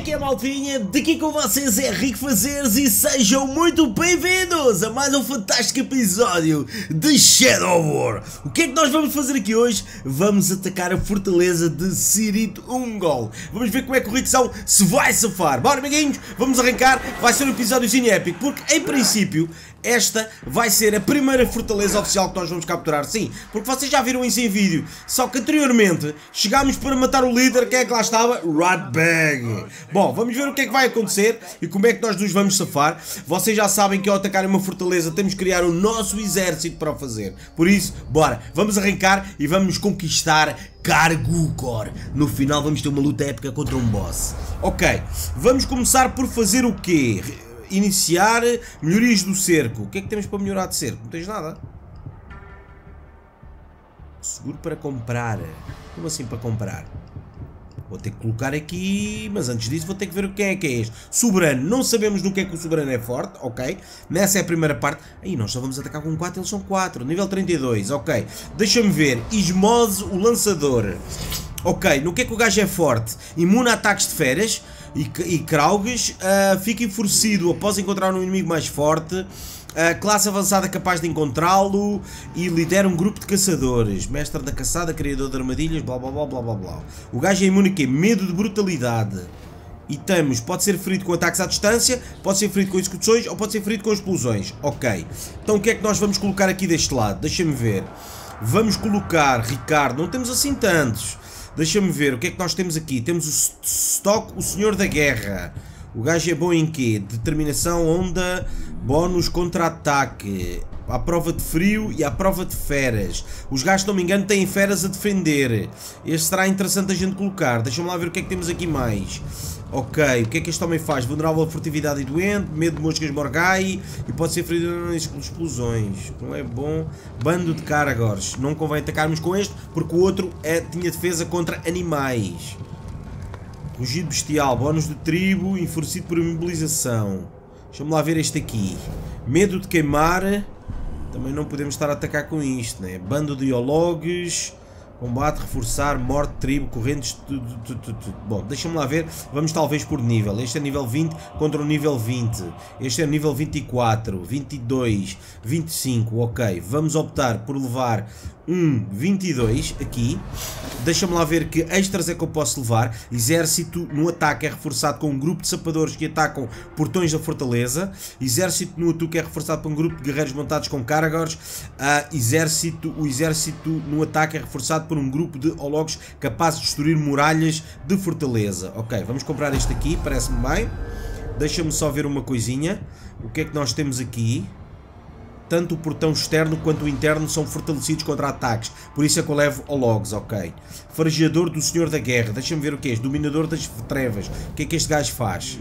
é que é, maltinha? Daqui com vocês é Rico Fazeres e sejam muito bem-vindos a mais um fantástico episódio de Shadow of War. O que é que nós vamos fazer aqui hoje? Vamos atacar a fortaleza de Cirith Ungol. Vamos ver como é que o Ricção se vai safar. Bora, amiguinhos, vamos arrancar. Vai ser um episódiozinho épico, porque em princípio esta vai ser a primeira fortaleza oficial que nós vamos capturar. Sim, porque vocês já viram isso em vídeo, só que anteriormente chegámos para matar o líder. Quem é que lá estava? Ratbag. Bom, vamos ver o que é que vai acontecer e como é que nós nos vamos safar. Vocês já sabem que ao atacar uma fortaleza temos que criar o nosso exército para o fazer. Por isso, bora, vamos arrancar e vamos conquistar Khargukôr. No final vamos ter uma luta épica contra um boss. Ok, vamos começar por fazer o quê? Iniciar melhorias do cerco. O que é que temos para melhorar de cerco? Não tens nada? Seguro para comprar. Como assim para comprar? Vou ter que colocar aqui, mas antes disso vou ter que ver o que é este. Soberano, não sabemos no que é que o soberano é forte, ok? Nessa é a primeira parte. Aí nós só vamos atacar com 4, eles são 4. Nível 32, ok. Deixa-me ver. Esmose o lançador. Ok, no que é que o gajo é forte? Imune a ataques de feras e kraugs. Fica enfurecido após encontrar um inimigo mais forte. Classe avançada capaz de encontrá-lo e lidera um grupo de caçadores. Mestre da caçada, criador de armadilhas, blá blá blá blá blá blá. O gajo é imune a quê? Medo de brutalidade. E temos, pode ser ferido com ataques à distância, pode ser ferido com execuções ou pode ser ferido com explosões. Ok, então o que é que nós vamos colocar aqui deste lado? Deixa-me ver. Vamos colocar, Ricardo, não temos assim tantos. Deixa-me ver, o que é que nós temos aqui? Temos o Stock, o Senhor da Guerra. O gajo é bom em quê? Determinação, onda, bónus, contra-ataque, à prova de frio e à prova de feras. Os gajos, se não me engano, têm feras a defender. Este será interessante a gente colocar. Deixa-me lá ver o que é que temos aqui mais. Ok, o que é que este homem faz? Vulnerável a furtividade e doente, medo de moscas morgai e pode ser ferido por explosões. Não é bom. Bando de Khargors. Não convém atacarmos com este porque o outro tinha defesa contra animais. Rugido bestial, bónus de tribo, enfurecido por imobilização. Deixa-me lá ver este aqui. Medo de queimar. Também não podemos estar a atacar com isto, né? Bando de iologues. Combate, reforçar, morte, tribo, correntes. Bom, deixa-me lá ver. Vamos talvez por nível. Este é nível 20 contra o nível 20. Este é nível 24, 22, 25. Ok, vamos optar por levar um 22 aqui. Deixa-me lá ver que extras é que eu posso levar. Exército no ataque é reforçado com um grupo de sapadores que atacam portões da fortaleza. Exército no ataque é reforçado por um grupo de guerreiros montados com Khargors. O exército no ataque é reforçado por um grupo de ologos capazes de destruir muralhas de fortaleza. Ok, vamos comprar este aqui, parece-me bem. Deixa-me só ver uma coisinha. O que é que nós temos aqui? Tanto o portão externo quanto o interno são fortalecidos contra ataques, por isso é que eu levo ologos, ok. Farejador do Senhor da Guerra, deixa-me ver o que é este. Dominador das trevas, o que é que este gajo faz?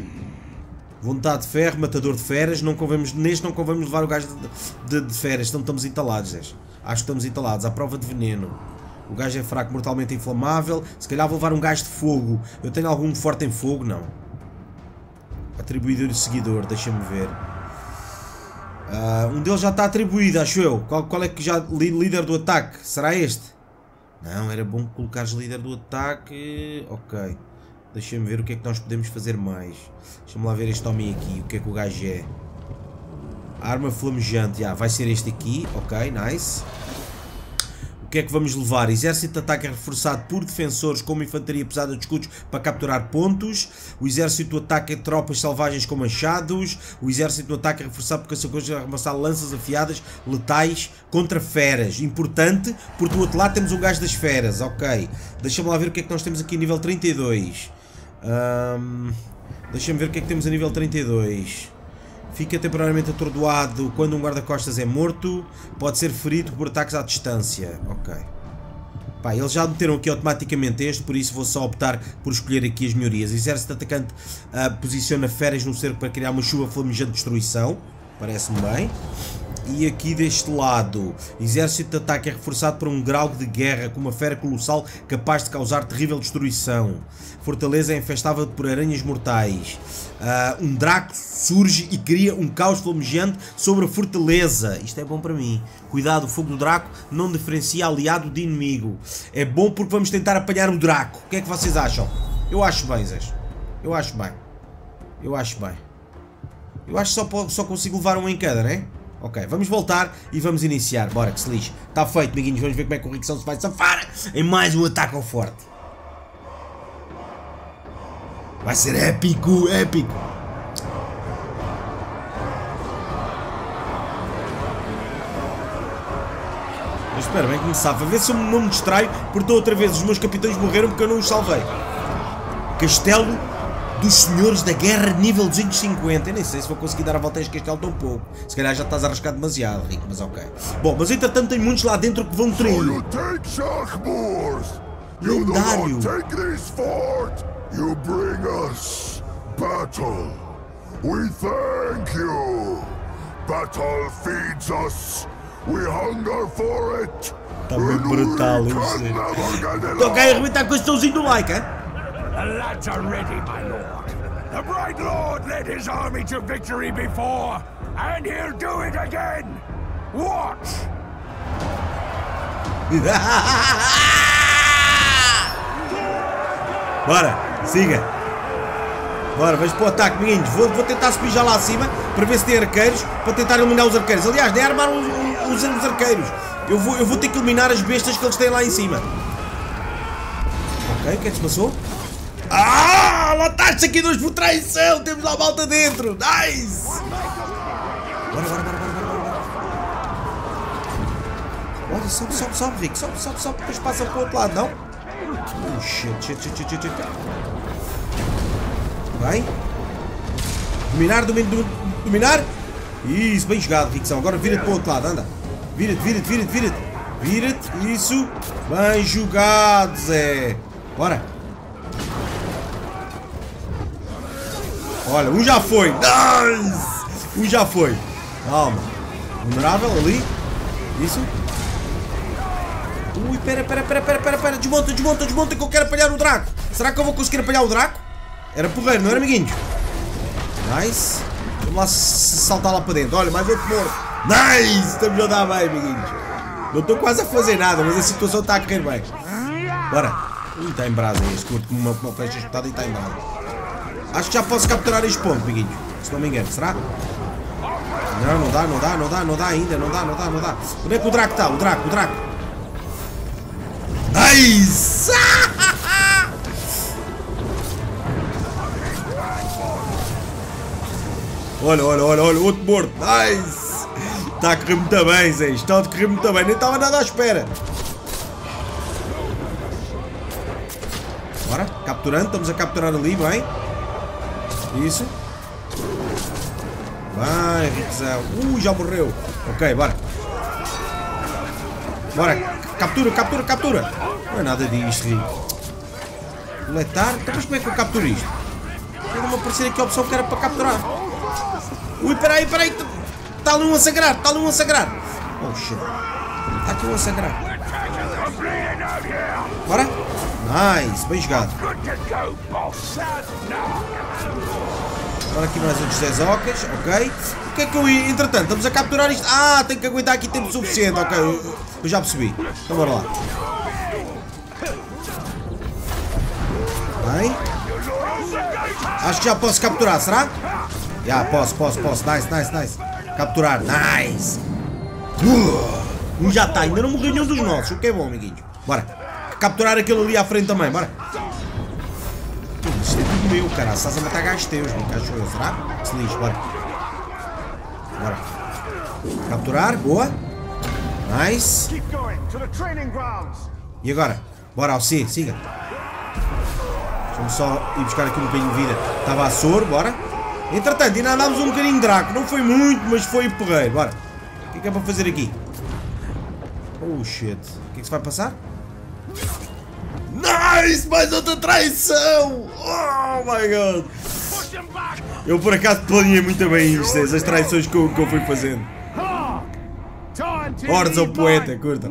Vontade de ferro, matador de feras, não convemos, neste não convemos levar o gajo de feras, então estamos entalados, acho que estamos entalados, à prova de veneno. O gajo é fraco, mortalmente inflamável. Se calhar vou levar um gajo de fogo. Eu tenho algum forte em fogo? Não. Atribuidor e seguidor, deixa-me ver. Um deles já está atribuído, acho eu. Qual é que já... líder do ataque? Será este? Não, era bom colocares líder do ataque... Ok. Deixa-me ver o que é que nós podemos fazer mais. Deixa-me lá ver este homem aqui. O que é que o gajo é? Arma flamejante. Ah, vai ser este aqui. Ok, nice. O que é que vamos levar? Exército de ataque é reforçado por defensores como infantaria pesada de escudos para capturar pontos. O exército de ataque é tropas selvagens com machados. O exército de ataque é reforçado por caçadores a arremessar lanças afiadas letais contra feras. Importante, porque do outro lado temos um gajo das feras. Ok, deixa-me lá ver o que é que nós temos aqui a nível 32. Deixa-me ver o que é que temos a nível 32. Fica temporariamente atordoado quando um guarda-costas é morto. Pode ser ferido por ataques à distância. Ok. Pá, eles já meteram aqui automaticamente este, por isso vou só optar por escolher aqui as melhorias. Exército atacante posiciona feras no cerco para criar uma chuva flamejante de destruição. Parece-me bem. E aqui deste lado, exército de ataque é reforçado por um grau de guerra com uma fera colossal capaz de causar terrível destruição. Fortaleza é infestável por aranhas mortais. Um draco surge e cria um caos flamejante sobre a fortaleza. Isto é bom para mim. Cuidado, o fogo do draco não diferencia aliado de inimigo. É bom porque vamos tentar apanhar o draco. O que é que vocês acham? Eu acho bem, Zés. Eu acho bem. Eu acho bem. Eu acho que só consigo levar um em cada, né? Ok, vamos voltar e vamos iniciar. Bora, que se lixe. Está feito, amiguinhos. Vamos ver como é que o Rickson se vai safar em mais um ataque ao forte. Vai ser épico, épico. Mas espera, bem que me safa. Vê se eu não me distraio, porque outra vez os meus capitães morreram porque eu não os salvei. Castelo dos Senhores da Guerra nível 250. Eu nem sei se vou conseguir dar a volta a este castelo tão pouco. Se calhar já estás a arriscar demasiado, Rico, mas ok. Bom, mas entretanto tem muitos lá dentro que vão trair. Lendário. You bring us battle. We thank you. Battle feeds us. We hunger for it. Tá muito brutal isso. Então quer arrebentar com o estãozinho do like, hein? The lads are ready, my lord. The bright lord led his army to victory before, and he'll do it again. Watch. Bora, siga. Bora, vamos para o ataque, meninos. Vou tentar subir já lá acima para ver se tem arqueiros, para tentar eliminar os arqueiros. Aliás, nem armar os arqueiros. Eu vou ter que eliminar as bestas que eles têm lá em cima. Ok, o que é que se passou? Ah, lá está-se aqui dois por traição. Temos lá a malta dentro. Nice. Bora. Olha, sobe, Rico. Sobe, depois passa para o outro lado, não? Oh shit. Vai. Dominar. Isso, bem jogado, Rickson. Agora vira-te para o outro lado, anda. Vira-te. Isso. Bem jogado, Zé. Bora. Olha, um já foi. Nice. Um já foi. Calma. Vulnerável ali. Isso. Ui, pera, desmonta que eu quero apanhar o Draco. Será que eu vou conseguir apanhar o Draco? Era porreiro, não era, amiguinhos? Nice. Vamos lá saltar lá para dentro. Olha, mais outro morto. Nice, estamos a dar bem, amiguinhos. Não estou quase a fazer nada, mas a situação está a correr bem. Bora. Ui, está em brasa este, curto como uma flecha espetada e está em brasa. Acho que já posso capturar este ponto, amiguinhos. Se não me engano, será? Não, não dá ainda. Onde é que o Draco está? O Draco. Nice! Olha, outro morto. Nice! Está a correr muito bem, Zé. Está a correr muito bem. Nem estava nada à espera. Bora, capturando. Estamos a capturar ali, bem. Isso. Vai, Ritzão. Já morreu. Ok, bora. Captura! Não é nada disto, Rico. Deletar? Então, mas como é que eu capturo isto? Não me aparecer aqui a opção que era para capturar. Ui, peraí. Está ali um a sangrar. Oh, shit. Está aqui um a sangrar. Bora. Nice, bem jogado. Agora aqui mais outros 10 ocas, ok. O que é que eu ia? Entretanto, estamos a capturar isto. Ah, tenho que aguentar aqui tempo suficiente, ok. Eu já percebi. Então bora lá. Bem. Acho que já posso capturar, será? Já, posso. Nice. Capturar, nice. Já está, ainda não morreu nenhum dos nossos. O que é bom, amiguinho. Bora. Capturar aquele ali à frente também, bora. Isto é tudo meu, cara. Estás a matar gajos teus, não acho eu, será? Se lixe, bora. Capturar, boa. Nice. E agora? Bora ao C, siga. Deixa-me só ir buscar aqui um bocadinho de vida. Estava a soro, bora. Entretanto, ainda andámos um bocadinho de Draco. Não foi muito, mas foi porreiro. Bora. O que é para fazer aqui? Oh shit. O que é que se vai passar? Nice! Mais outra traição! Oh my god! Eu por acaso planeei muito bem isto, as traições que eu fui fazendo. Hordes ao poeta, curta.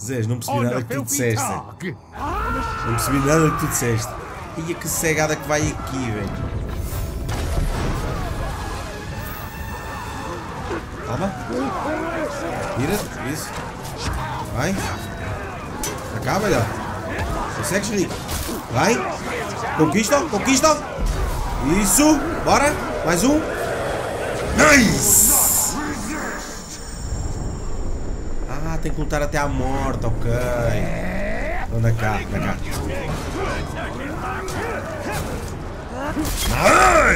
Zés, não percebi nada que tu disseste. E que cegada que vai aqui, velho. Calma. Tira-te, isso. Vai. Pra cá, melhor. Consegue, Rico. Vai. Conquista, conquista. Isso. Bora. Mais um. Nice. Ah, tem que lutar até a morte, ok. Anda cá, anda cá.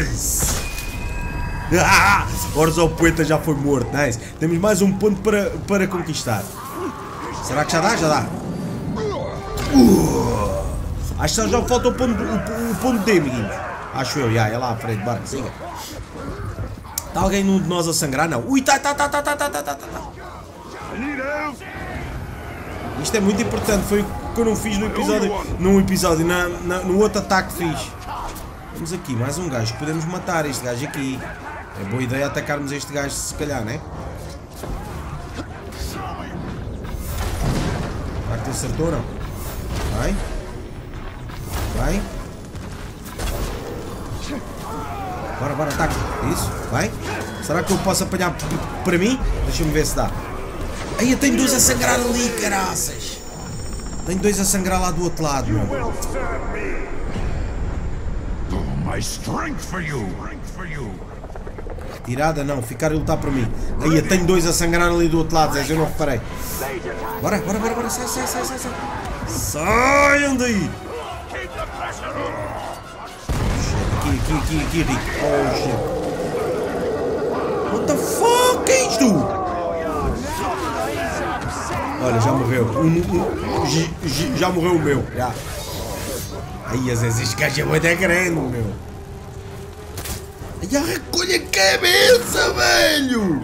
Nice! Ah! Orzo Poeta já foi morto, nice! Temos mais um ponto para conquistar. Será que já dá? Já dá! Acho que já falta o ponto D, amiguinhos. Acho eu, já, é lá à frente, barco, siga. Está alguém num de nós a sangrar? Não. Ui, tá. Isto é muito importante, foi o que eu não fiz no episódio. Num episódio, no outro ataque fiz. Temos aqui mais um gajo, podemos matar este gajo aqui. É boa ideia atacarmos este gajo, se calhar, né? Será que te acertou, não? Vai. Vai. Bora, bora, ataque. Isso, vai. Será que eu posso apanhar para mim? Deixa-me ver se dá. Aí eu tenho dois a sangrar ali, caraças. Tenho dois a sangrar lá do outro lado, mano. Tirada não, ficar e lutar por mim. Aí eu tenho dois a sangrar ali do outro lado, eu não reparei. Bora, bora, bora, bora, sai. Saiam daí! Aqui, Rico. Oh, shit. What the fuck é isto? Olha, já morreu. Já morreu o meu. Já. Ai, às vezes este gajo é muito grande, meu. Ai, recolhe a cabeça, velho.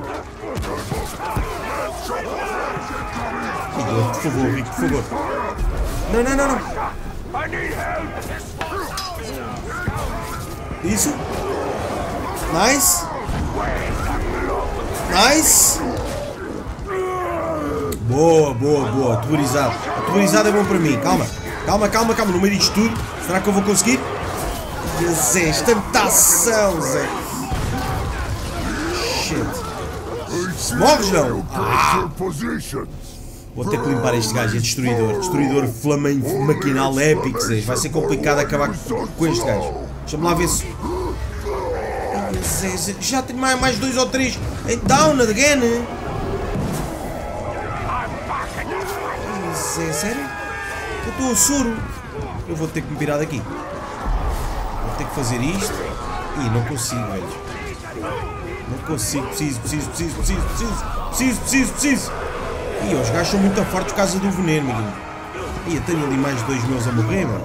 Por favor, Rico, por favor. Não. Isso. Nice. Nice. Boa, atualizado. Atualizado é bom para mim, calma, no meio disto tudo. Será que eu vou conseguir? Jesus, tentação, Zé. Shit. Morres não? Ah. Vou ter que limpar este gajo, é destruidor. Destruidor flama maquinal épico, Zé. Vai ser complicado acabar com este gajo. Deixa-me lá ver se... Zé, já tenho mais dois ou três. Down again. É sério? Eu estou a soro. Eu vou ter que me virar daqui. Vou ter que fazer isto. Ih, não consigo, velho. Não consigo. Preciso. Ih, os gajos são muito fortes por causa do veneno, menino. Ih, eu tenho ali mais dois meus a morrer, mano.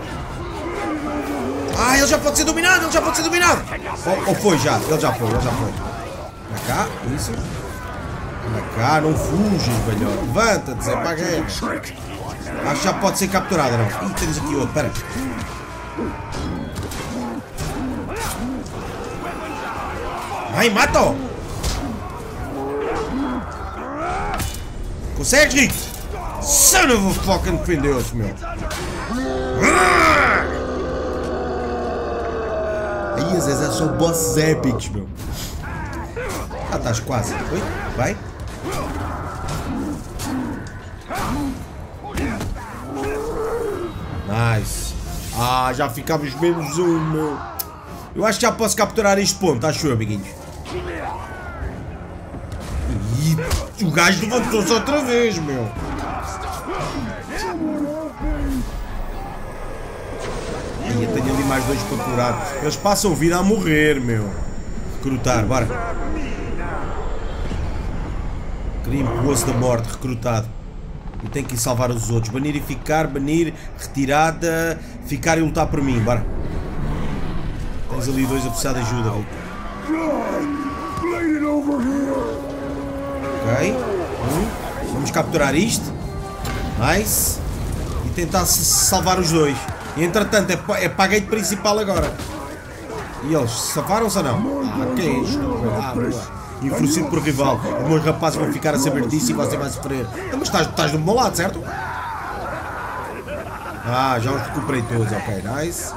Ah, ele já pode ser dominado. Ou foi já? Ele já foi. Pra cá, isso. Pra cá, não fujas, velho. Levanta-te, Zé, paga ele. Acho que já pode ser capturada, não? Ih, temos aqui outro, pera. Vai, mata-o! Consegues, Rico? Son of a fucking Deus, meu! Aí, às vezes, são bosses épicos, meu. Ah, estás quase. Oi? Vai? Nice. Ah, já ficámos menos um, meu. Eu acho que já posso capturar este ponto, acho eu, amiguinhos. E o gajo levantou-se outra vez, meu. Ai, eu tenho ali mais dois para curar. Eles passam vida a morrer, meu. Recrutar, bora. Crime, o osso da morte, recrutado. E tem que ir salvar os outros. Banir e ficar, banir, retirada, ficar e lutar por mim. Bora. Tens ali dois a precisar de ajuda. Ok. Vamos capturar isto. Nice. E tentar salvar os dois. E entretanto, é para a gate principal agora. E eles safaram-se ou não? Ah, que é isto? Ah, boa. Influenciado por rival, os meus rapazes vão ficar a saber disso e você vai sofrer. Mas estás do meu lado, certo? Ah, já os recuperei todos, ok, nice.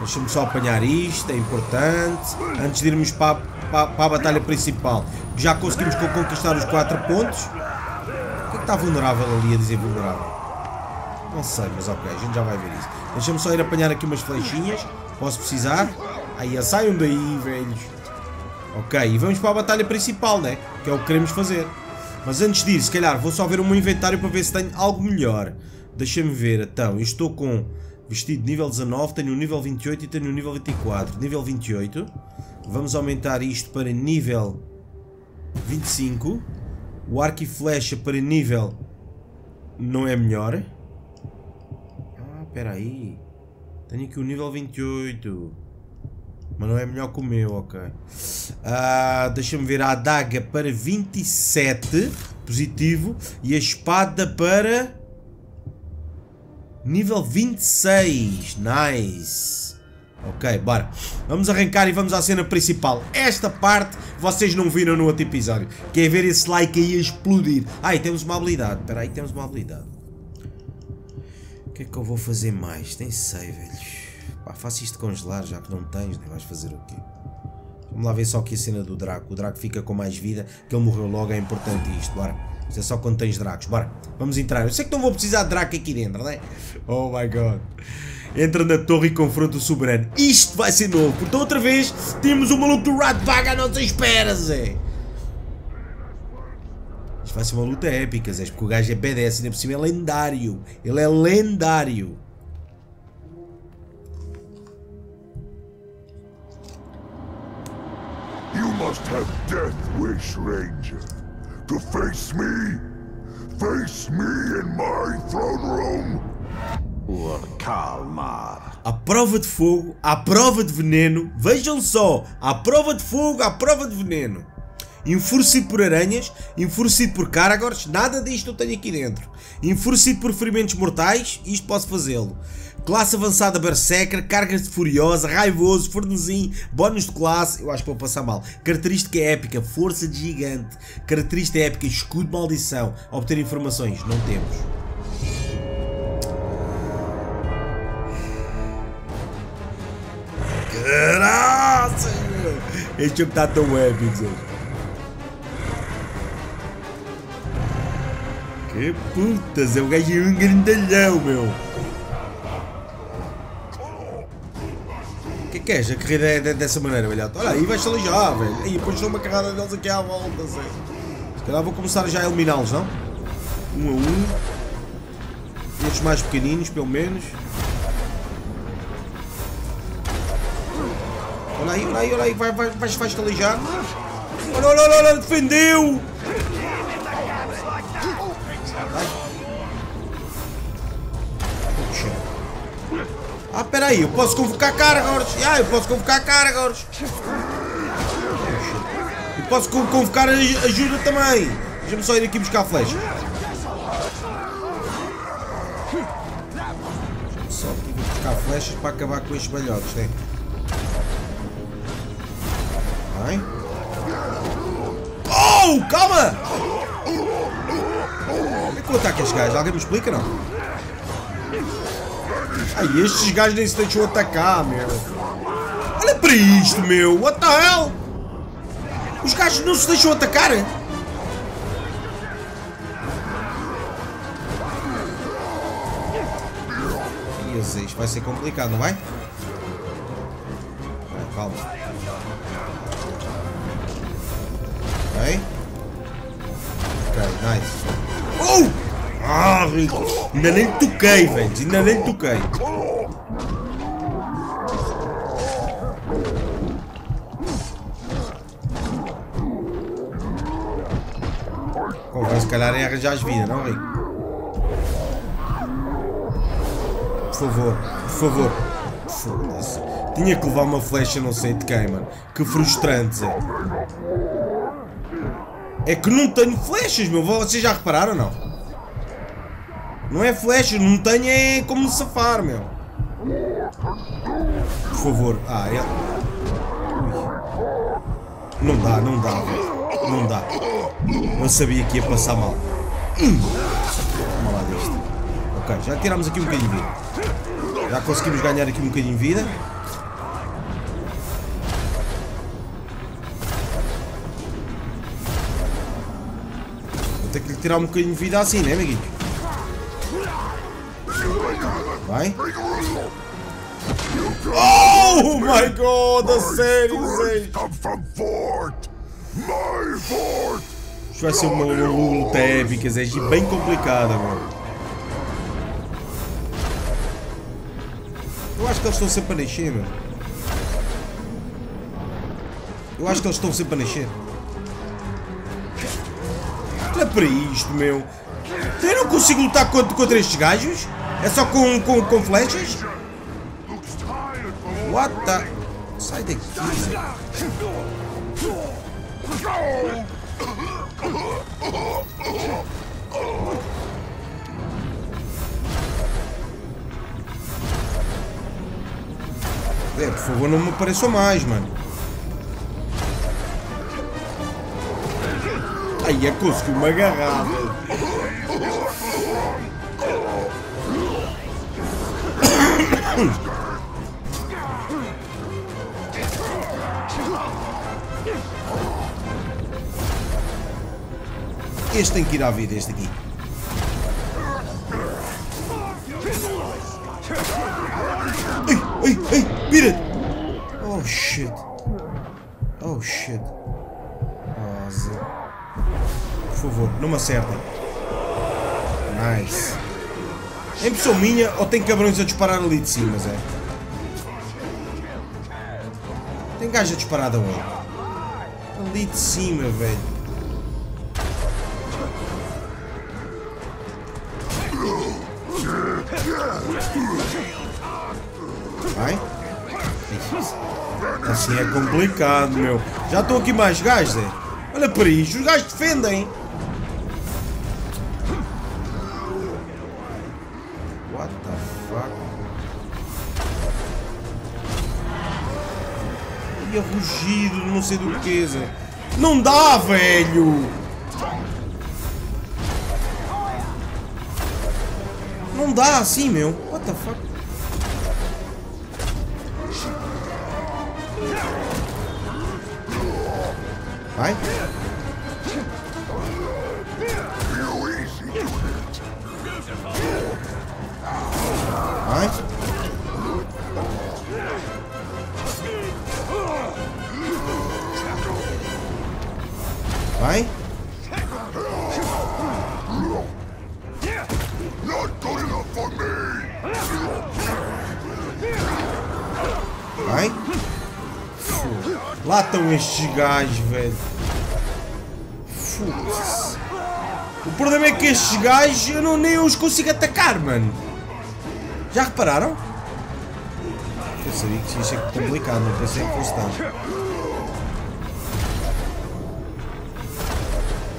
Deixa-me só apanhar isto, é importante. Antes de irmos para a batalha principal, já conseguimos conquistar os 4 pontos. O que é que está vulnerável ali a dizer vulnerável? Não sei, mas ok, a gente já vai ver isso. Deixa-me só ir apanhar aqui umas flechinhas. Posso precisar? Aí, saiam daí, velhos. Ok, e vamos para a batalha principal, né? Que é o que queremos fazer. Mas antes disso, se calhar, vou só ver o meu inventário para ver se tenho algo melhor. Deixa-me ver, então, eu estou com vestido nível 19, tenho o nível 28 e tenho o nível 24. Nível 28, vamos aumentar isto para nível 25. O arco e flecha para nível não é melhor. Ah, espera aí. Tenho aqui o nível 28. Mas não é melhor que o meu, ok. Deixa-me ver a adaga para 27. Positivo. E a espada para nível 26. Nice. Ok, bora. Vamos arrancar e vamos à cena principal. Esta parte vocês não viram no outro episódio. Quer ver esse like aí a explodir? Ah, e temos uma habilidade. Espera aí, temos uma habilidade. O que é que eu vou fazer mais? Nem sei, velhos. Pá, faço isto congelar, já que não tens, nem vais fazer o quê? Vamos lá ver só aqui a cena do Draco. O Draco fica com mais vida, que ele morreu logo, é importante isto, bora. Isto é só quando tens Dracos, bora. Vamos entrar. Eu sei que não vou precisar de Draco aqui dentro, né? Oh my god. Entra na torre e confronta o soberano. Isto vai ser novo, porque outra vez temos o maluco do Ratbag à nossa espera, Zé. Isto vai ser uma luta épica, Zé, porque o gajo é BDS, ainda por cima é lendário. Ele é lendário. You must have death wish, Ranger. To face me in my throne room. Calma. À prova de fogo, à prova de veneno. Vejam só, à prova de fogo, à prova de veneno. Enfurecido por aranhas, enfurecido por Khargukôr, nada disto eu tenho aqui dentro. Enfurecido por ferimentos mortais, isto posso fazê-lo. Classe avançada berserker, cargas de furiosa, raivoso, fornezinho, bónus de classe, eu acho que vou passar mal. Característica épica, força de gigante. Característica épica, escudo de maldição. Obter informações, não temos. Nossa, este jogo está tão épico, gente. Que putas, é um gajo um grandalhão, meu. O que é já correr dessa maneira, velhote? Olha aí, vais-te alijar, velho. Aí, depois estou uma carrada deles aqui à volta, sei. Se calhar vou começar já a eliminá-los, não? Um a um. Estes mais pequeninos, pelo menos. Olha aí, vais-te alijar. Olha, olha, olha, olha, defendeu! Ah, espera aí, eu posso convocar Khargukôr! Ah, eu posso convocar Khargukôr! Eu posso convocar ajuda também! Deixa-me só ir aqui buscar a flecha. Deixa-me só aqui buscar flechas para acabar com estes balhotes, né? Oh, calma! Como é que eu ataco estes gajos? Alguém me explica, não? Ai, estes gajos nem se deixam atacar, meu. Olha para isto, meu. What the hell? Os gajos não se deixam atacar? Isto vai ser complicado, não vai? Vai, calma. Ok, nice. Oh! Ah, Rico! Ainda nem toquei, velho. Ainda nem toquei. Convém, se calhar, é arranjar as vidas, não, Rico? Por favor, por favor. Foda-se. Tinha que levar uma flecha, não sei de quem, mano. Que frustrante, Zé. É que não tenho flechas, meu. Vocês já repararam ou não? Não é flechas, não tenho é como me safar, meu. Por favor. Ah, ele... Ui. Não dá, não dá, velho. Não dá. Eu sabia que ia passar mal. Toma lá disto. Ok, já tirámos aqui um bocadinho de vida. Já conseguimos ganhar aqui um bocadinho de vida. Tem que lhe tirar um bocadinho de vida assim, né, amiguinho? Vai. Oh my God, a sério, velho. Isso vai ser uma luta épica, Zé, bem complicada, mano. Eu acho que eles estão sempre a nascer, mano. Eu acho que eles estão sempre a nascer. Olha para isto, meu. Eu não consigo lutar contra estes gajos? É só com flechas? What the... Sai daqui, Zé. É, por favor, não me apareçam mais, mano. Ai, é conseguiu-me agarrar, velho. Este tem que ir à vida, este aqui. Ei, ei, vira-te! Oh shit! Oh shit! Oh, Zé. Por favor, não me acertem! Nice! É impressão minha ou tem cabrões a disparar ali de cima, Zé? Tem gajo a disparar de onde? Ali de cima, velho! Vai? Assim é complicado, meu. Já estão aqui mais gajos, Zé. Olha para isto, os gajos defendem. What the fuck? E é rugido, não sei do que, Zé. Não dá, velho. Não dá assim, meu. What the fuck? Vai? Vai? Vai? Vai? Lá estão estes gajos, velho. Foda-se. O problema é que estes gajos eu não, nem os consigo atacar, mano. Já repararam? Eu sabia que isso é complicado, não pensei que fosse tanto.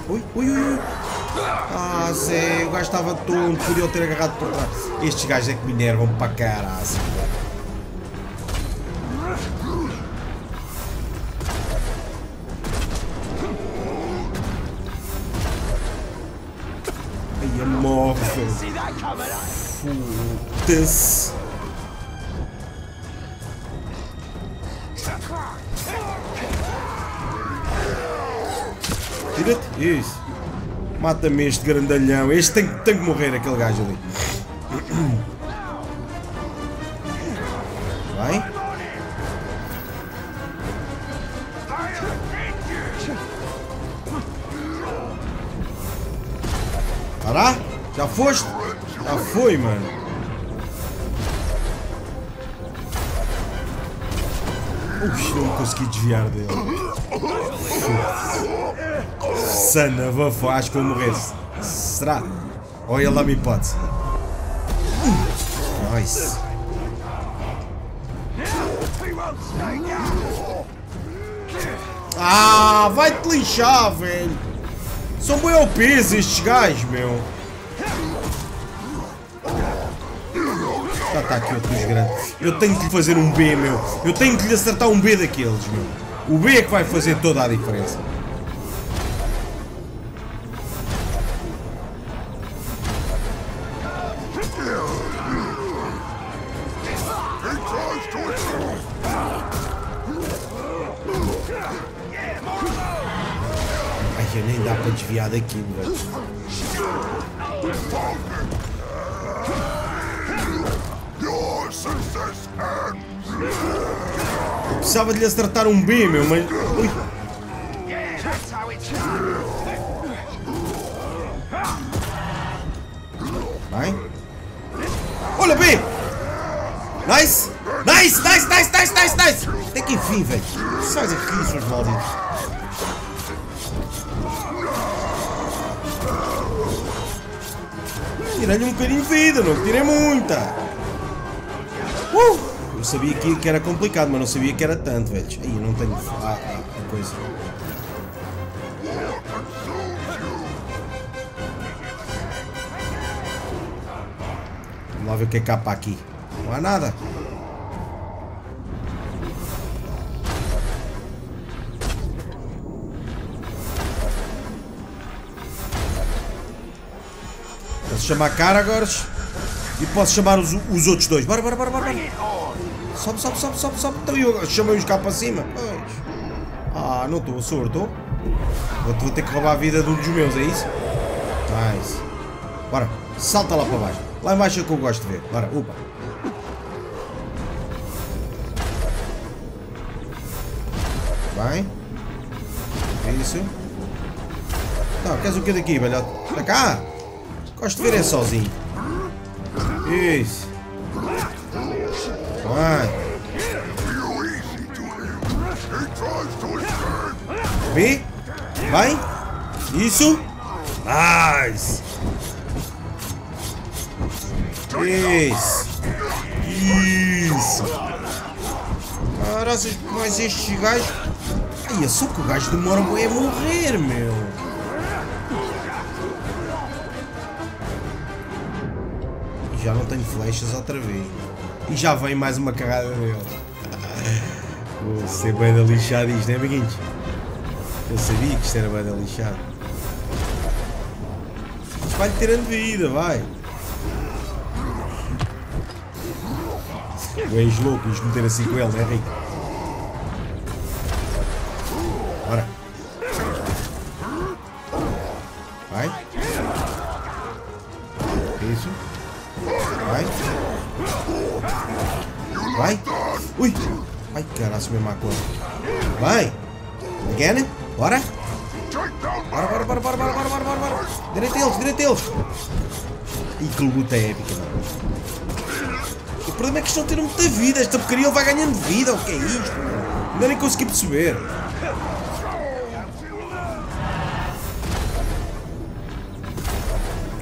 Ui, ui, ui. Ah, Zé, o gajo estava tonto, podia ter agarrado por trás. Estes gajos é que me enervam para caralho. Foda-se. Tira-te. Isso. Mata-me este grandalhão. Este tem que morrer, aquele gajo ali. Vai. Pará? Já foste? Já foi, mano. Ux, não consegui desviar dele. Sana, vafo, acho que vou morrer. Será? Olha lá, me pode. Nice. Ah, vai-te lixar, velho. São bem OPs estes gajos, meu. Tá aqui outros grandes. Eu tenho que lhe fazer um B, meu. Eu tenho que lhe acertar um B daqueles, meu. O B é que vai fazer toda a diferença. Ai, eu nem dá para desviar daqui, velho. Eu precisava de lhe acertar um B, meu, mas... Ui. Vai. Olha, B! Nice! Nice, nice, nice, nice, nice, nice! Até que enfim, velho. Sai daqui, seus malditos. Tirei-lhe um bocadinho de vida, não tirei muita. Eu sabia que era complicado, mas não sabia que era tanto, velhos. Aí, eu não tenho coisa. Vamos lá ver o que é cá para aqui. Não há nada. Posso chamar Khargukôr e posso chamar os outros dois. Bora, bora, bora, bora. Sobe, sobe, sobe, sobe, sobe. Então eu chamei-os cá para cima. Ah, não estou, senhor, estou. Vou ter que roubar a vida de um dos meus, é isso? Nice. Bora, salta lá para baixo. Lá embaixo é que eu gosto de ver. Bora, opa. Bem. Isso. Não, queres o que daqui, velho? Para cá. Gosto de ver é sozinho. Isso. Vai. Vê? Vai. Isso. Nice. Isso. Isso. Caralho, mas estes gajos... Ai, é só que o gajo demora a morrer, meu. Já não tenho flechas outra vez. E já vem mais uma carrada dele. Vou ser bem da lixada isto, não é, amiguinhos? Eu sabia que isto era bem da lixada. Mas vai tirando vida, vai. Tu és louco, vamos meter assim com ele, não é, Rico? Bora. Vai. Isso. Vai. Vai. Ui. Ai, caralho, mesma coisa. Vai. Again. Bora. Bora, bora, bora, bora, bora, bora, bora, bora, bora. Direita eles, direita eles. Ih, que luta épica, mano. O problema é que estão a ter muita vida. Esta porcaria vai ganhando vida. O que é isto? Ainda nem consegui perceber.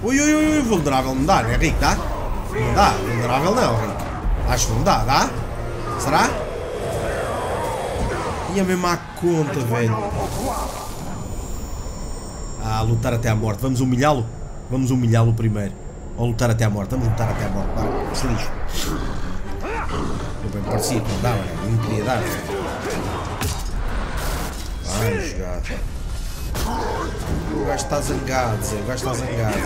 Ui, ui, ui, vulnerável não dá, né, Rico? Dá? Não dá, vulnerável não, Rico. Acho que não dá, dá? Será? E a mesma conta, velho. Ah, lutar até à morte. Vamos humilhá-lo? Vamos humilhá-lo primeiro. Ou lutar até à morte? Vamos lutar até à morte. Para, se lixo. Eu bem parecia que não dava, velho. Não queria dar, velho. Vai jogar. O gajo está zangado, Zé. O gajo está zangado.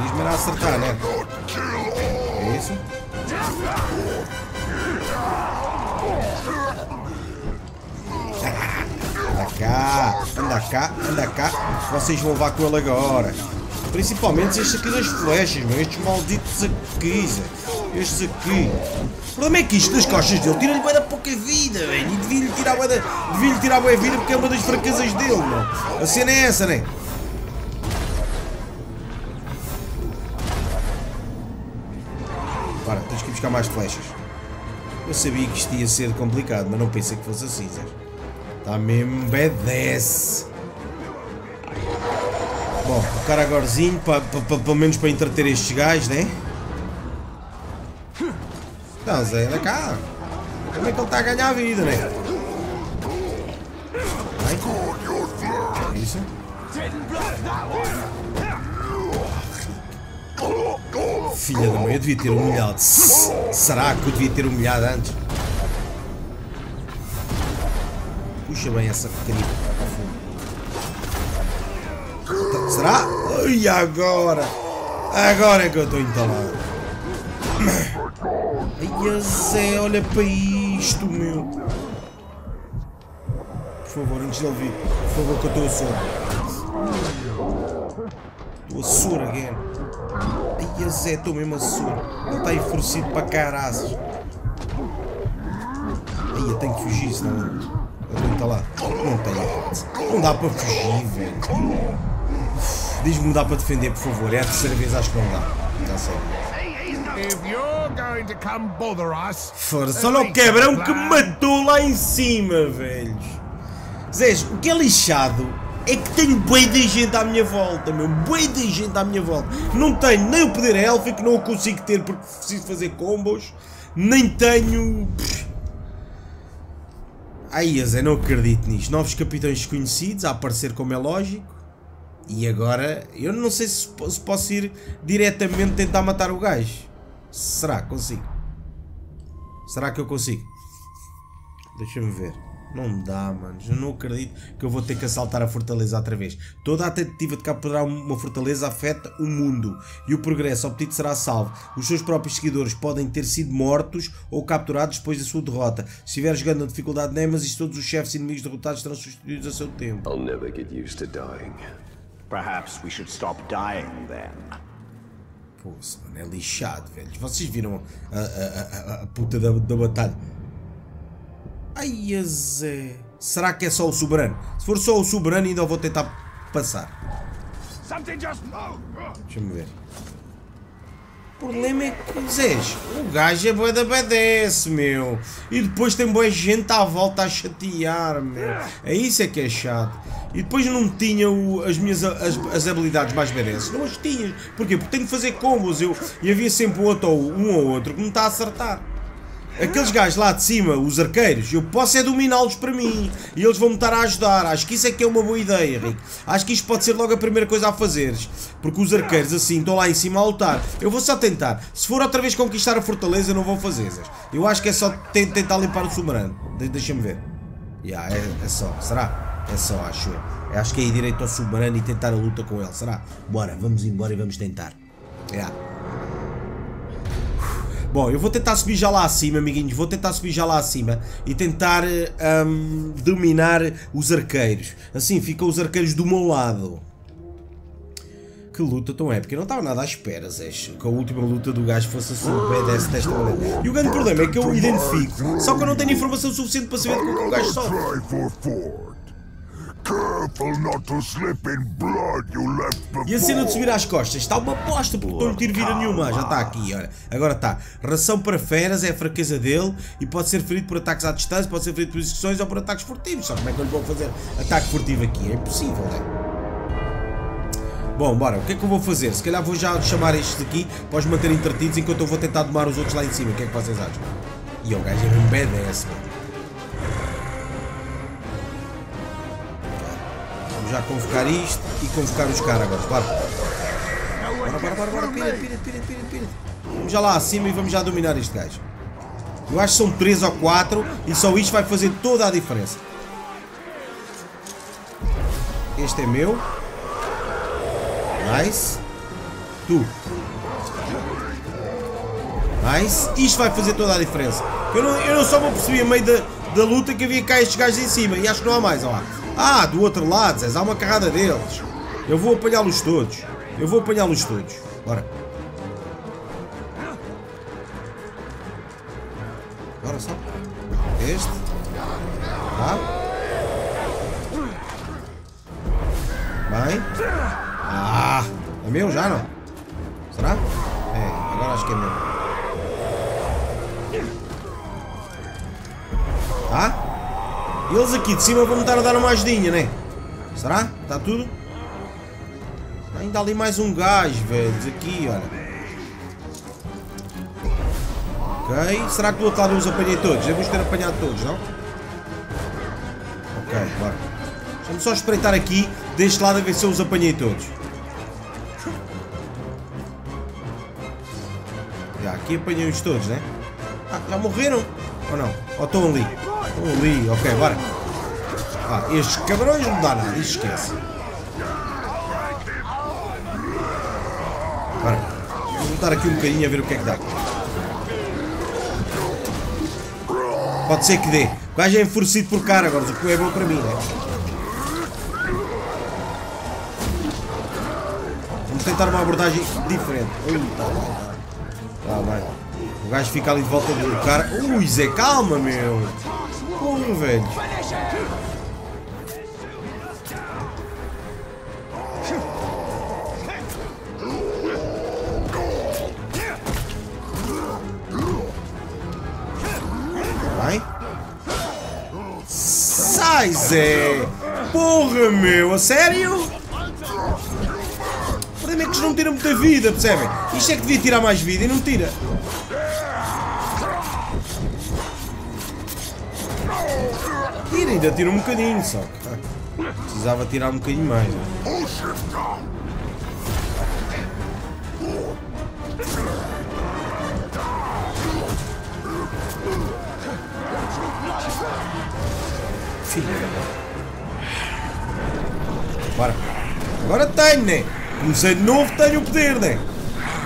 Diz-me a acertar, né? É isso? Anda cá, anda cá, anda cá. Vocês vão levar com ele agora. Principalmente estes aqui das flechas, meu. Estes malditos aqui, Zé. Estes aqui. O problema é que isto das costas dele tira-lhe bué da pouca vida, velho. E devia-lhe tirar bué da vida porque é uma das fraquezas dele, mano. A cena é essa, né? Para, tens que buscar mais flechas. Eu sabia que isto ia ser complicado, mas não pensei que fosse assim, Zé. Está mesmo badass. Bom, o cara agorzinho, pelo menos para entreter estes gajos, né? Não, Zé, anda cá. Como é que ele está a ganhar a vida, né? Vai. Isso. Filha da mãe, eu devia ter humilhado. Será que eu devia ter humilhado antes? Puxa bem essa pequenita para fundo. Será? E agora? Agora é que eu estou entalado. Ai, Zé, olha para isto, meu. Por favor, antes de ele vir. Por favor, que eu estou a soro. Estou a soro again. E a Zé, estou mesmo a surdo. Ele está enfurecido para caraças. Aí eu tenho que fugir, senão. Aguenta lá. Não tem. Não dá para fugir, velho. Diz-me, dá para defender, por favor. É a terceira vez, acho que não dá. Já sei. Força, olha o cabrão que me matou lá em cima, velhos. Zés, o que é lixado é que tenho bué de gente à minha volta, meu. Bué de gente à minha volta. Não tenho nem o poder élfico, não o consigo ter porque preciso fazer combos. Nem tenho... Ai, Zé, não acredito nisto. Novos capitães desconhecidos, a aparecer como é lógico. E agora, eu não sei se posso ir diretamente tentar matar o gajo. Será que consigo? Será que eu consigo? Deixa-me ver. Não dá, mano. Eu não acredito que eu vou ter que assaltar a fortaleza outra vez. Toda a tentativa de capturar uma fortaleza afeta o mundo. E o progresso obtido será salvo. Os seus próprios seguidores podem ter sido mortos ou capturados depois da sua derrota. Se estiver jogando na dificuldade Nemesis, todos os chefes inimigos derrotados serão substituídos a seu tempo. I'll never get used to dying. Perhaps we should stop dying then. Pô, mano, é lixado, velho. Vocês viram a puta da batalha? Ai, Zé. Será que é só o soberano? Se for só o soberano, ainda vou tentar passar. Deixa-me ver. O problema é que, Zé, o gajo é bué da BDS, meu. E depois tem boa gente à volta a chatear, meu. É isso é que é chato. E depois não tinha as minhas habilidades mais BDS. Não as tinha. Porquê? Porque tenho que fazer combos. E havia sempre um ou outro que me está a acertar. Aqueles gajos lá de cima, os arqueiros, eu posso é dominá-los para mim. E eles vão-me estar a ajudar. Acho que isso é que é uma boa ideia, Rico. Acho que isto pode ser logo a primeira coisa a fazeres. Porque os arqueiros assim estão lá em cima a lutar. Eu vou só tentar. Se for outra vez conquistar a fortaleza, não vou fazer. Eu acho que é só tentar limpar o soberano. Deixa-me ver. Yeah, é só. Será? É só, acho eu. Acho que é ir direito ao soberano e tentar a luta com ele. Será? Bora, vamos embora e vamos tentar. Yeah. Bom, eu vou tentar subir já lá acima, amiguinhos. Vou tentar subir já lá acima e tentar dominar os arqueiros. Assim ficam os arqueiros do meu lado. Que luta tão épica. Eu não estava nada à espera, Zé, que a última luta do gajo fosse assim, BDS desta maneira. E o grande problema é que eu identifico, só que eu não tenho informação suficiente para saber como o gajo sofre. E a cena de subir às costas está uma bosta porque não tiro vida nenhuma. Já está aqui, olha. Agora está. Ração para feras é a fraqueza dele e pode ser ferido por ataques à distância, pode ser ferido por execuções ou por ataques furtivos. Só como é que eu lhe vou fazer ataque furtivo aqui? É impossível, não é? Bom, bora, o que é que eu vou fazer? Se calhar vou já chamar estes aqui para os manter entretidos enquanto eu vou tentar domar os outros lá em cima. O que é que vocês acham? E o gajo é um BDS, mano. Já convocar isto e convocar os caras agora. Bora. Pira. Vamos já lá acima e vamos já dominar este gajo. Eu acho que são 3 ou 4 e só isto vai fazer toda a diferença. Este é meu. Nice. Tu. Nice. Isto vai fazer toda a diferença. Eu não só me percebi a meio da luta que havia cá estes gajos em cima e acho que não há mais, olha lá. Ah, do outro lado, Zé, há uma carrada deles. Eu vou apanhá-los todos. Bora. Bora só. Este. Tá. Bem. Ah, é meu já, não? Será? É, agora acho que é meu. Tá? Eles aqui de cima vão estar a dar uma ajudinha, né? Será? Está tudo? Ainda há ali mais um gajo, velho. Aqui, olha. Ok. Será que do outro lado eu os apanhei todos? Devemos ter apanhado todos, não? Ok, bora. Deixa-me só espreitar aqui, deste lado, a ver se eu os apanhei todos. Já, aqui apanhei-os todos, né? Ah, já morreram? Ou não? Ou estão ali? Ali, ok, bora. Ah, estes cabrões não dá nada, isto esquece. Bora. Vou voltar aqui um bocadinho a ver o que é que dá. Pode ser que dê. O gajo é enfurecido por cara agora, o que é bom para mim, né? Vamos tentar uma abordagem diferente. Ui, tá bem, tá bem. O gajo fica ali de volta do cara. Ui, Zé, calma, meu. Como, velho? Sai, Zé! Porra, meu! A sério? O problema é que eles não tiram muita vida, percebem? Isto é que devia tirar mais vida e não tira. Tira, ainda tira um bocadinho, só que precisava tirar um bocadinho mais. Bora. Agora tenho, né? Comecei de novo, tenho o poder, né?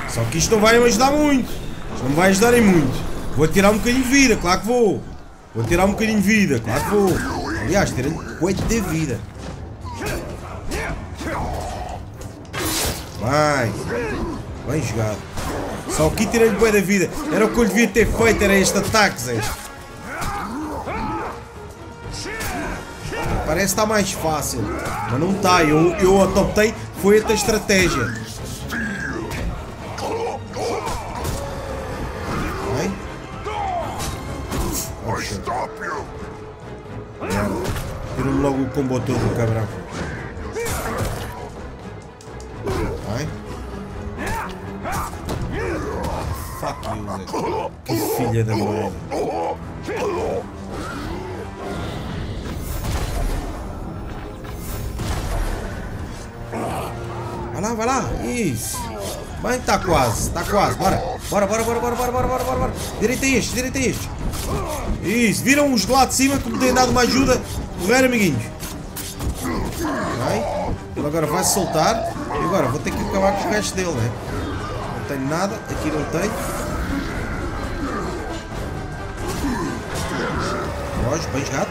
Só que isto não vai me ajudar muito. Isto não me vai ajudar em muito. Vou tirar um bocadinho de vida, claro que vou. Vou tirar um bocadinho de vida, claro que vou. Aliás, tirei 8 de vida. Vai. Bem jogado. Só que tirei-lhe 8 da vida. Era o que eu devia ter feito, era este ataque, Zé. Parece que está mais fácil, mas não está. Eu adoptei, foi outra estratégia. Tiro-me logo o combo todo do cabrão. Vai. Fuck you, Zé. Que filha da mulher. Vai lá, isso. Bem, tá quase, bora. Bora, bora, bora, bora, bora, bora, bora, bora, bora. Direita a este, direita a este. Isso, viram os de lá de cima que me têm dado uma ajuda. Correr, amiguinhos. Ok. Ele agora vai soltar. E agora vou ter que acabar com o resto dele, né? Não tenho nada, aqui não tenho. Lógico, bem jogado.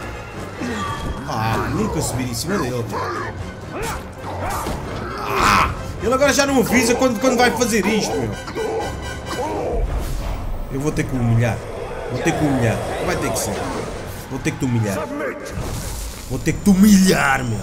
Ah, nunca subir em cima dele. Ele agora já não avisa quando vai fazer isto, meu. Eu vou ter que humilhar. Vou ter que humilhar. Vai ter que ser. Vou ter que te humilhar. Vou ter que te humilhar, meu.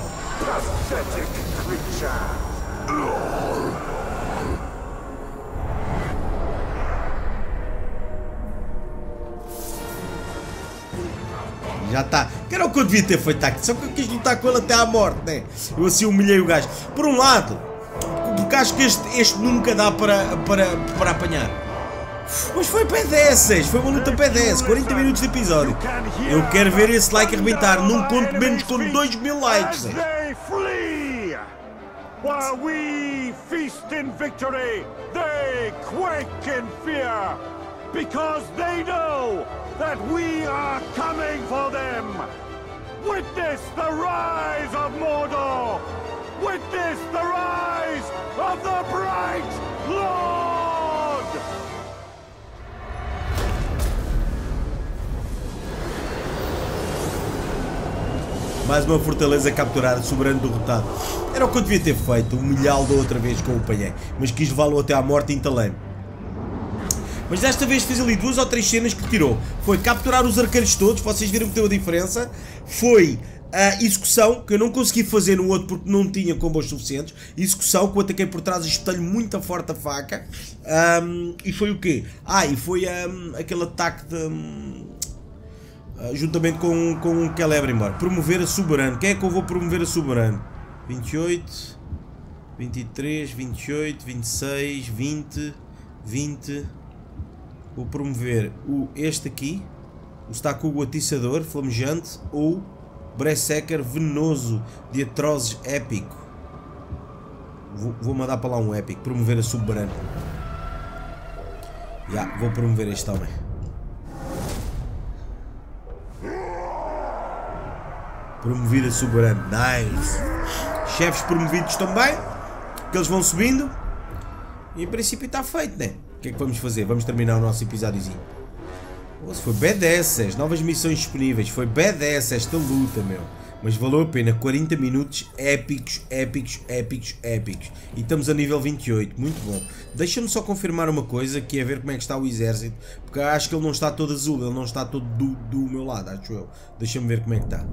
Já está. Que era o que eu devia ter feito aqui. Só que eu quis lutar com ele até à morte, né? Eu assim humilhei o gajo. Por um lado... porque acho que este nunca dá para apanhar. Mas foi P10, foi uma luta P10, 40 minutos de episódio. Eu quero ver esse like arrebentar, num ponto menos com 2000 likes. Witness the rise of Mordor. Witness the rise of the Bright Lord! Mais uma fortaleza capturada, soberano derrotado. Era o que eu devia ter feito, humilhá-lo da outra vez com o panhé, mas quis levá-lo até à morte em Talém. Mas desta vez fiz ali 2 ou 3 cenas que tirou. Foi capturar os arqueiros todos, vocês viram que deu a diferença. Foi... a execução, que eu não consegui fazer no outro porque não tinha combos suficientes. Execução, que eu ataquei por trás e espetei-lhe muito forte a faca. E foi o quê? Ah, e foi aquele ataque de... juntamente com o Celebrimbor. Promover a soberano. Quem é que eu vou promover a soberano? 28, 23, 28, 26, 20, 20. Vou promover este aqui. O Stacugo Atiçador, Flamejante, ou... Bresecker Venoso de Atrozes Épico. Vou mandar para lá um épico. Promover a soberano. Já, vou promover este homem. Promovido a soberano. Nice. Chefes promovidos também. Que eles vão subindo. E em princípio está feito, né? O que é que vamos fazer? Vamos terminar o nosso episódiozinho. Foi B10, novas missões disponíveis. Foi B10 esta luta, meu. Mas valeu a pena, 40 minutos épicos, épicos, épicos, épicos. E estamos a nível 28, muito bom. Deixa-me só confirmar uma coisa, que é ver como é que está o exército. Porque acho que ele não está todo azul, ele não está todo do meu lado, acho eu. Deixa-me ver como é que está.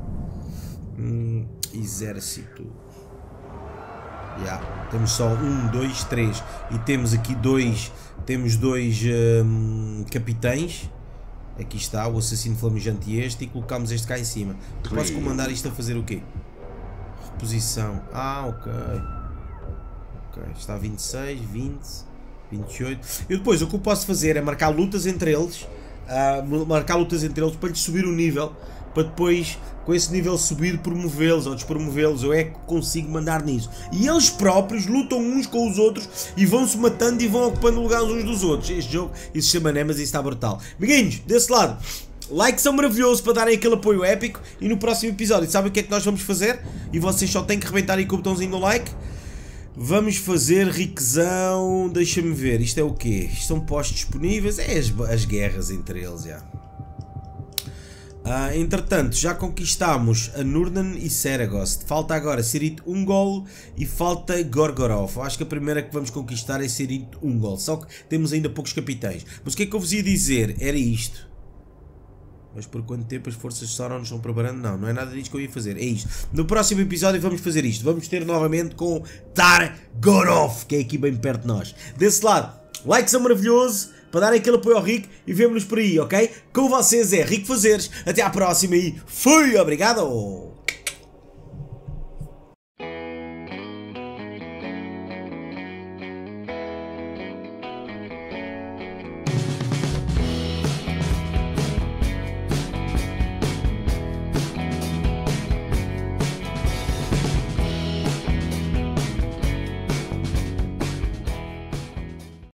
Exército. Temos só 1, 2, 3. E temos aqui dois capitães. Aqui está o assassino flamejante e este, e colocámos este cá em cima. Tu podes comandar isto a fazer o quê? Reposição. Ah, ok. Ok, está 26, 20, 28. E depois o que eu posso fazer é marcar lutas entre eles, para lhes subir o nível, para depois, com esse nível subido, promovê-los ou despromovê-los. Eu é que consigo mandar nisso. E eles próprios lutam uns com os outros e vão-se matando e vão ocupando lugares uns dos outros. Este jogo, isso se chama Nemesis, está brutal. Amiguinhos, desse lado, likes são maravilhosos para darem aquele apoio épico. E no próximo episódio, sabem o que é que nós vamos fazer? E vocês só têm que arrebentar aí com o botãozinho do like. Vamos fazer riquezão. Deixa-me ver, isto é o quê? Isto são postos disponíveis. É as guerras entre eles, já. Entretanto, já conquistámos a Nurnen e Seragost. Falta agora Cirith Ungol e falta Tar-Gorov. Acho que a primeira que vamos conquistar é Cirith Ungol. Só que temos ainda poucos capitães. Mas o que é que eu vos ia dizer? Era isto. Mas por quanto tempo as forças de Sauron estão preparando? Não, não é nada disso que eu ia fazer. É isto. No próximo episódio vamos fazer isto. Vamos ter novamente com Tar-Gorov, que é aqui bem perto de nós. Desse lado, likes são maravilhosos para darem aquele apoio ao Rico, e vemo-nos por aí, ok? Com vocês é Rico Fazeres, até à próxima e fui! Obrigado!